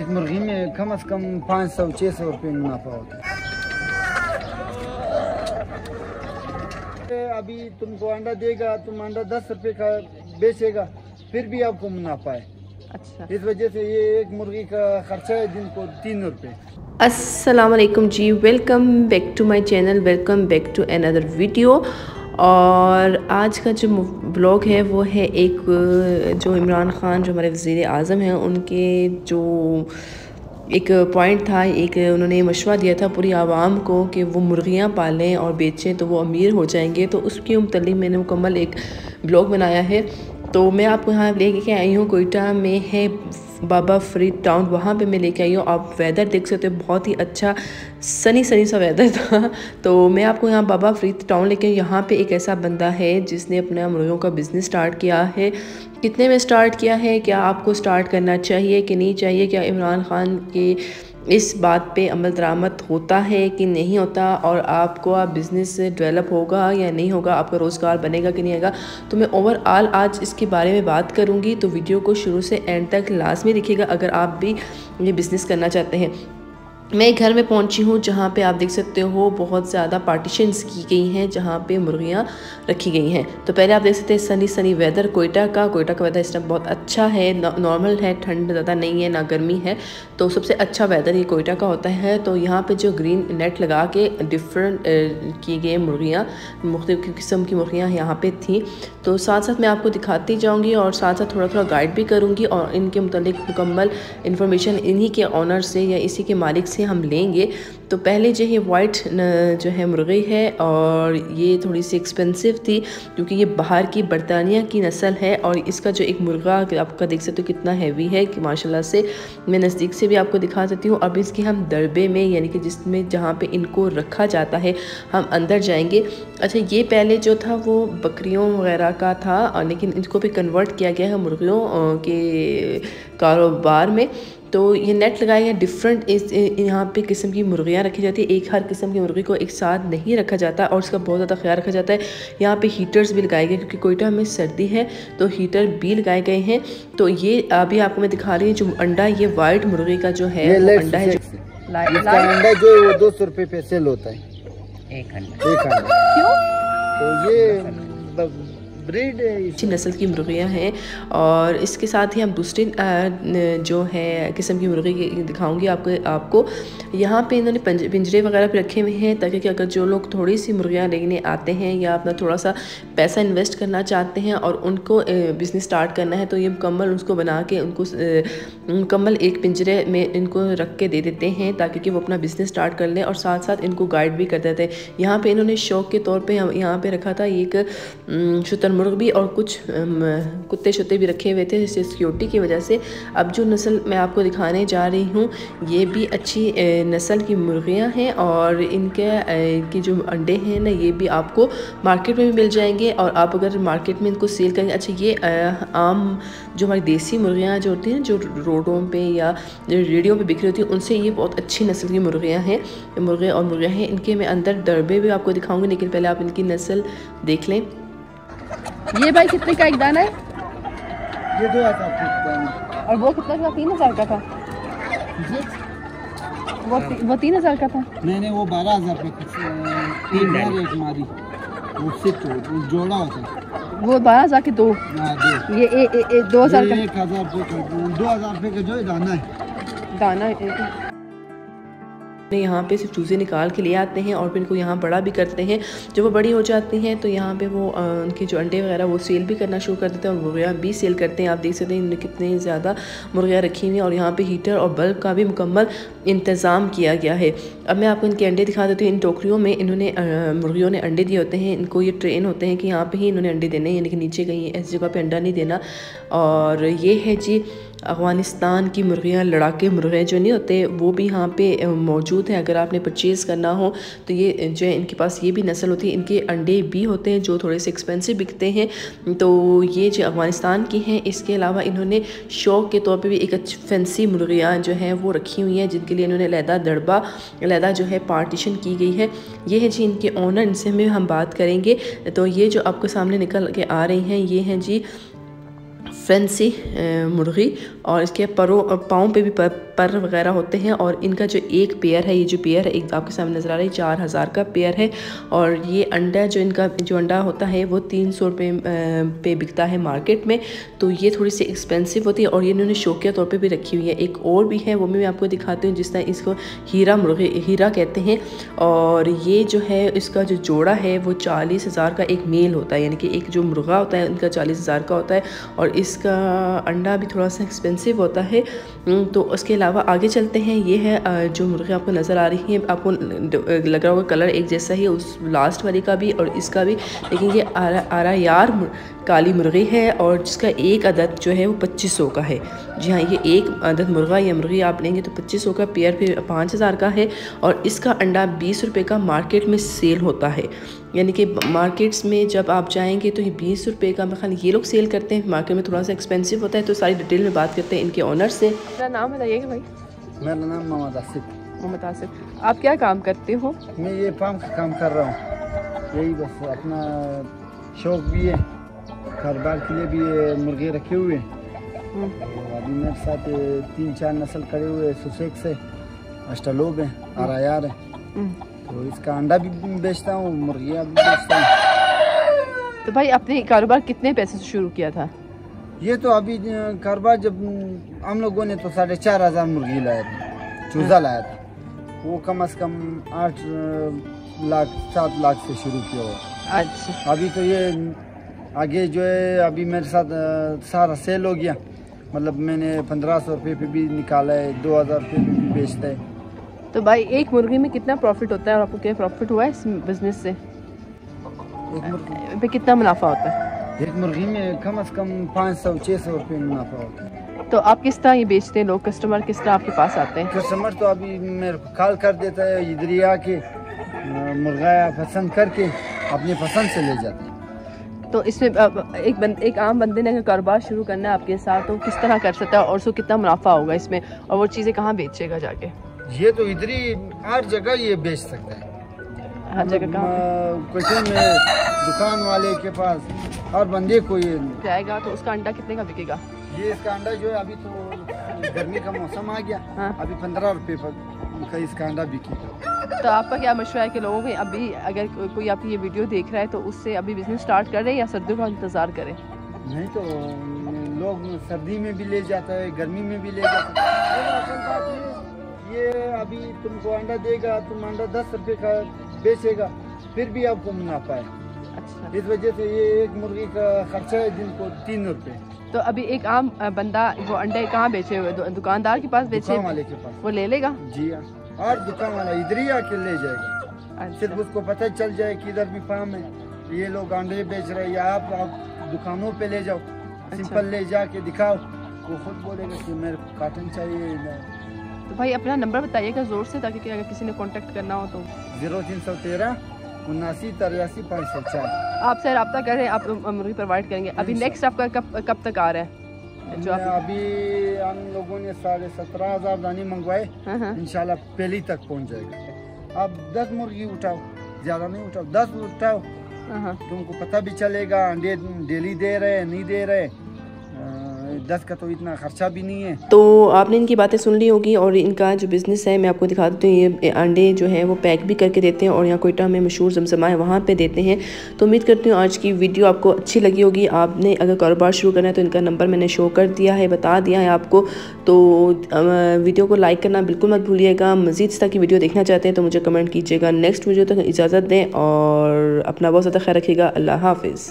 एक मुर्गी में कम से कम 500-600 रुपये मुनाफा होता है। अभी तुमको अंडा देगा, तुम अंडा 10 रुपये का बेचेगा, फिर भी आपको मुनाफा है। अच्छा, इस वजह से ये एक मुर्गी का खर्चा है दिन को 3 रुपये। अस्सलाम वालेकुम जी, welcome back to my channel, welcome back to another video. और आज का जो ब्लॉग है वो है एक जो इमरान ख़ान जो हमारे वज़ीर आज़म हैं उनके जो एक पॉइंट था, एक उन्होंने मशवरा दिया था पूरी आवाम को कि वो मुर्गियाँ पालें और बेचें तो वो अमीर हो जाएंगे। तो उसके मुतल्लिक़ मैंने मुकम्मल एक ब्लॉग बनाया है, तो मैं आपको यहाँ लेके आई हूँ। क्वेटा में है बाबा फरीद टाउन, वहाँ पे मैं लेके आई हूँ। आप वेदर देख सकते हो, बहुत ही अच्छा सनी सा वेदर था। तो मैं आपको यहाँ बाबा फरीद टाउन लेके आई। यहाँ पे एक ऐसा बंदा है जिसने अपना मुर्गियों का बिज़नेस स्टार्ट किया है। कितने में स्टार्ट किया है, क्या आपको स्टार्ट करना चाहिए कि नहीं चाहिए, क्या इमरान खान के इस बात पे अमल दरामद होता है कि नहीं होता, और आपको आप बिज़नेस डेवलप होगा या नहीं होगा, आपका रोज़गार बनेगा कि नहीं आएगा, तो मैं ओवरऑल आज इसके बारे में बात करूँगी। तो वीडियो को शुरू से एंड तक लाजमी देखिएगा अगर आप भी ये बिज़नेस करना चाहते हैं। मैं घर में पहुंची हूं जहां पे आप देख सकते हो बहुत ज़्यादा पार्टीशंस की गई हैं जहां पे मुर्गियां रखी गई हैं। तो पहले आप देख सकते हैं सनी वेदर क्वेटा का वेदर इस टाइम बहुत अच्छा है, नॉर्मल है, ठंड ज़्यादा नहीं है ना गर्मी है, तो सबसे अच्छा वेदर ये क्वेटा का होता है। तो यहाँ पे जो ग्रीन नेट लगा के डिफरेंट की गई मुर्गियाँ, मुख्तलिफ़ किस्म की मुर्गियाँ यहाँ पर थीं। तो साथ साथ मैं आपको दिखाती जाऊँगी और साथ साथ थोड़ा थोड़ा गाइड भी करूँगी, और इनके मतलब मुकम्मल इन्फॉर्मेशन इन्हीं के ऑनर से या इसी के मालिक हम लेंगे। तो पहले जो ये वाइट जो है मुर्गी है, और ये थोड़ी सी एक्सपेंसिव थी क्योंकि ये बाहर की बरतानिया की नस्ल है, और इसका जो एक मुर्गा आपका देख सकते हो कितना हैवी है कि माशाल्लाह से। मैं नज़दीक से भी आपको दिखा देती हूँ। अब इसके हम दरबे में यानी कि जिसमें जहाँ पे इनको रखा जाता है हम अंदर जाएंगे। अच्छा, ये पहले जो था वो बकरियों वगैरह का था, लेकिन इनको भी कन्वर्ट किया गया है मुर्गियों के कारोबार में। तो ये नेट लगाए हैं डिफरेंट, इस यहाँ पे किस्म की मुर्गियाँ रखी जाती है, एक हर किस्म की मुर्गी को एक साथ नहीं रखा जाता और इसका बहुत ज़्यादा ख्याल रखा जाता है। यहाँ पे हीटर्स भी लगाए गए क्योंकि क्वेटा में सर्दी है, तो हीटर भी लगाए गए हैं। तो ये अभी आपको मैं दिखा रही हूँ जो अंडा, ये वाइट मुर्गी का जो है अंडा है, अंडा जो है वो 200 रुपये पे सेल होता है एक अंडा। क्यों? तो ये ब्रीड अच्छी नस्ल की मुर्गियाँ हैं, और इसके साथ ही हम दूसरी जो है किस्म की मुर्गी दिखाऊंगी आपको। यहाँ पे इन्होंने पिंजरे वगैरह पे रखे हुए हैं ताकि कि अगर जो लोग थोड़ी सी मुर्गियाँ लेने आते हैं या अपना थोड़ा सा पैसा इन्वेस्ट करना चाहते हैं और उनको बिज़नेस स्टार्ट करना है, तो ये मुकम्मल उसको बना के उनको मुकम्मल एक पिंजरे में इनको रख के दे देते हैं ताकि कि वो अपना बिज़नेस स्टार्ट कर लें, और साथ साथ इनको गाइड भी कर देते हैं। यहाँ पर इन्होंने शौक़ के तौर पर यहाँ पर रखा था एक शुतुरमुर्ग भी, और कुछ कुत्ते शुत्ते भी रखे हुए थे सिक्योरिटी की वजह से। अब जो नस्ल मैं आपको दिखाने जा रही हूँ ये भी अच्छी नस्ल की मुर्गियाँ हैं, और इनके की जो अंडे हैं ना ये भी आपको मार्केट में भी मिल जाएंगे, और आप अगर मार्केट में इनको सेल करेंगे। अच्छा, ये आम जो हमारी देसी मुर्गियाँ जो होती हैं जो रोडों पर या रेडियो पर बिक्री होती हैं उनसे ये बहुत अच्छी नस्ल की मुर्गियाँ हैं, मुर्गियाँ हैं। इनके मैं अंदर दरबे भी आपको दिखाऊँगी, लेकिन पहले आप इनकी नस्ल देख लें। ये भाई कितने का एक दाना है? ये 2000 का दाना। और वो कितने का? 3000 का था। वो 3000 का था। नहीं, वो 12000 का जोड़ा होता है। वो 12000 के दो। ये 2000 का। 2000 का जो दाना है। यहाँ पे सिर्फ चूज़े निकाल के ले आते हैं और फिर इनको यहाँ बड़ा भी करते हैं। जब वो बड़ी हो जाती हैं तो यहाँ पे वो उनके जो अंडे वगैरह वो सेल भी करना शुरू कर देते हैं, और मुर्गियाँ भी सेल करते हैं। आप देख सकते हैं इन्होंने कितने ज़्यादा मुर्गियाँ रखी हुई हैं, और यहाँ पे हीटर और बल्ब का भी मुकम्मल इंतज़ाम किया गया है। अब मैं आपको इनके अंडे दिखा देती हूँ। इन टोकरियों में इन्होंने मुर्गियों ने अंडे दिए होते हैं, इनको ये ट्रेन होते हैं कि यहाँ पर ही इन्होंने अंडे देने, यानी कि नीचे कहीं ऐसी जगह पर अंडा नहीं देना। और ये है जी अफ़गानिस्तान की मुर्गियाँ, लड़ाके मुर्गे जो नहीं होते वो भी यहाँ पे मौजूद हैं। अगर आपने परचेज़ करना हो तो ये जो है इनके पास ये भी नस्ल होती है। इनके अंडे भी होते हैं जो थोड़े से एक्सपेंसिव बिकते हैं। तो ये जो अफ़गानिस्तान की हैं, इसके अलावा इन्होंने शौक़ के तौर पे भी एक अच्छी फैंसी मुर्गियाँ जो हैं वो रखी हुई हैं, जिनके लिए इन्होंने अलहदा दड़बा अलहदा जो है पार्टीशन की गई है। ये है जी इनके ऑनर, इनसे में हम बात करेंगे। तो ये जो आपके सामने निकल के आ रही हैं ये हैं जी फैंसी मुर्गी और इसके परों और पाँव पे भी पर वगैरह होते हैं। और इनका जो एक पेयर है, ये जो पेयर है एक आपके सामने नज़र आ रहा है 4000 का पेयर है। और ये अंडा जो इनका जो अंडा होता है वो 300 रुपये पे बिकता है मार्केट में, तो ये थोड़ी सी एक्सपेंसिव होती है। और ये इन्होंने शौकिया तौर पे भी रखी हुई है। एक और भी है वो मैं आपको दिखाती हूँ, जिस तरह इसको हीरा कहते हैं। और ये जो है इसका जो जोड़ा है वो 40,000 का एक मेल होता है, यानी कि एक जो मुर्गा होता है उनका 40,000 का होता है। और इसका अंडा भी थोड़ा सा एक्सपेंसिव होता है। तो उसके अलावा आगे चलते हैं। ये है जो मुर्गी आपको नज़र आ रही है, आपको लग रहा होगा कलर एक जैसा ही है उस लास्ट वाली का भी और इसका भी, लेकिन ये आरा यार काली मुर्गी है और जिसका एक अदद जो है वो 2500 का है। जी हाँ, ये एक अदद मुर्गा या मुर्गी आप लेंगे तो 2500 का, पेयर फिर 5000 का है। और इसका अंडा 20 रुपये का मार्केट में सेल होता है, यानी कि मार्केट्स में जब आप जाएंगे तो ये 20 रुपये का मखान ये लोग सेल करते हैं, मार्केट में थोड़ा सा एक्सपेंसिव होता है। तो सारी डिटेल में बात करते हैं इनके ऑनर से। मेरा नाम बताइएगा भाई। मेरा नाम मोहम्मद आसिफ। मोहम्मद आसिफ, आप क्या काम करते हो? मैं ये फार्म का काम कर रहा हूँ, यही बस अपना शौक भी है, कारोबार के लिए भी मुर्गे रखे हुए हैं। अभी मेरे साथ 3-4 नस्ल करे हुए सुसेक से अष्टलोब हैं, आरायार हैं, तो इसका अंडा भी बेचता हूँ, मुर्गियाँ भी बेचता हूँ। तो भाई आपने कारोबार कितने पैसे से शुरू किया था? ये तो अभी कारोबार जब हम लोगों ने तो 4500 मुर्गी लाया था, चूजा लाया था, वो कम से कम 8 लाख 7 लाख से शुरू किया हुआ। अच्छा, अभी तो ये आगे जो है अभी मेरे साथ सारा सेल हो गया, मतलब मैंने 1500 रुपये पे भी निकाला है, 2000 रुपये पे भी बेचता है। तो भाई एक मुर्गी में कितना प्रॉफिट होता है और आपको क्या प्रॉफिट हुआ है इस बिजनेस से? पे कितना मुनाफा होता है? एक मुर्गी में कम से कम 500-600 रुपये मुनाफा होता है। तो आप किस तरह ये बेचते हैं? लोग कस्टमर किस तरह आपके पास आते हैं? कस्टमर तो अभी मेरे को कॉल कर देता है, इधर ही आके मुर्गा पसंद करके अपनी पसंद से ले जाते हैं। तो इसमें एक आम बंदे ने अगर कारोबार शुरू करना है आपके साथ तो किस तरह कर सकता है और उसको कितना मुनाफा होगा इसमें, और वो चीज़ें कहाँ बेचेगा जाके? ये तो इधर ही हर जगह ये बेच सकता है, हर जगह कहीं में दुकान वाले के पास हर बंदे को ये जाएगा। तो उसका अंडा कितने का बिकेगा? ये इसका अंडा जो है अभी तो गर्मी का मौसम आ गया, हाँ? अभी 15 रुपये का इसका अंडा बिकेगा। तो आपका क्या मशवरा है कि लोगों में अभी अगर कोई आप ये वीडियो देख रहा है तो उससे अभी बिजनेस स्टार्ट करे या सर्दियों का इंतजार करे? नहीं, तो लोग सर्दी में भी ले जाता है, गर्मी में भी ले जाता है। ये अभी तुमको अंडा देगा, तुम अंडा 10 रुपये का बेचेगा, फिर भी आपको मुनाफा है। अच्छा। इस वजह से ये एक मुर्गी का खर्चा है जिनको 3 रुपये। तो अभी एक आम बंदा वो अंडे कहाँ बेचे हुए? दुकानदार के पास बेचे, दुकान वाले के पास, वो ले लेगा। जी हाँ, और दुकान वाला इधर ही आके ले जाएगा। अच्छा। सिर्फ उसको पता चल जाए कि इधर भी फार्म है, ये लोग अंडे बेच रहे हैं, या आप दुकानों पे ले जाओ। अच्छा। सिंपल ले जाके दिखाओ, वो खुद बोलेगा कि मेरे को कार्टन चाहिए। तो भाई अपना नंबर बताइएगा ज़ोर से, ताकि अगर किसी ने कॉन्टेक्ट करना हो तो। 0313-7983-504 आपसे रब्ता करें, आप मुर्गी प्रोवाइड करेंगे। अभी नेक्स्ट आपका कब तक आ रहा है? जो अभी हम लोगों ने 17,500 दाने मंगवाए, इंशाल्लाह पहली तक पहुंच जाएगा। आप 10 मुर्गी उठाओ, ज़्यादा नहीं उठाओ, 10 उठाओ, तुमको पता भी चलेगा अंडे डेली दे रहे नहीं दे रहे, 10 का तो इतना खर्चा भी नहीं है। तो आपने इनकी बातें सुन ली होगी और इनका जो बिज़नेस है मैं आपको दिखा देती हूँ। ये अंडे जो है वो पैक भी करके देते हैं और यहाँ क्वेटा में मशहूर जमजमा है वहाँ पे देते हैं। तो उम्मीद करती हूँ आज की वीडियो आपको अच्छी लगी होगी। आपने अगर कारोबार शुरू करना है तो इनका नंबर मैंने शो कर दिया है, बता दिया है आपको। तो वीडियो को लाइक करना बिल्कुल मत भूलिएगा। मज़ीद इस तरह की वीडियो देखना चाहते हैं तो मुझे कमेंट कीजिएगा। नेक्स्ट वीडियो तक इजाज़त दें और अपना बहुत ज़्यादा ख्याल रखिएगा। अल्लाह हाफिज़।